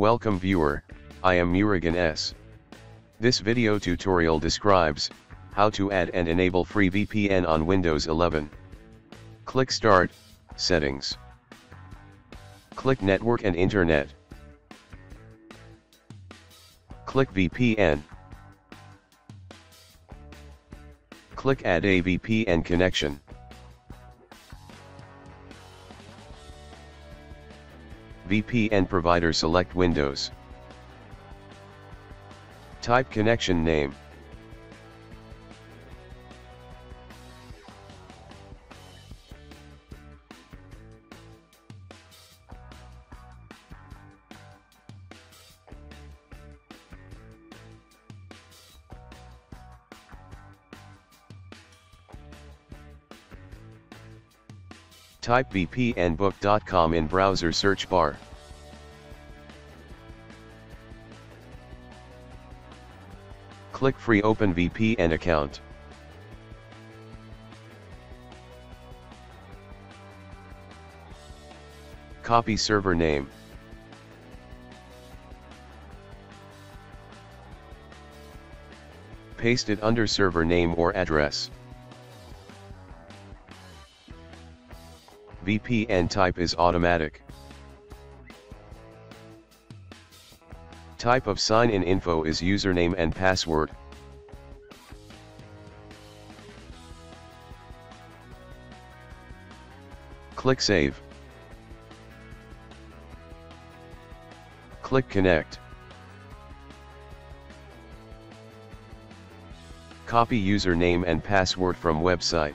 Welcome viewer, I am Murugan S. This video tutorial describes how to add and enable free VPN on Windows 11. Click Start, Settings. Click Network and Internet. Click VPN. Click Add a VPN connection. VPN provider, select Windows. Type connection name. Type vpnbook.com in browser search bar. Click Free, open VPN account. Copy server name. Paste it under server name or address. VPN type is automatic. Type of sign-in info is username and password. Click Save. Click Connect. Copy username and password from website.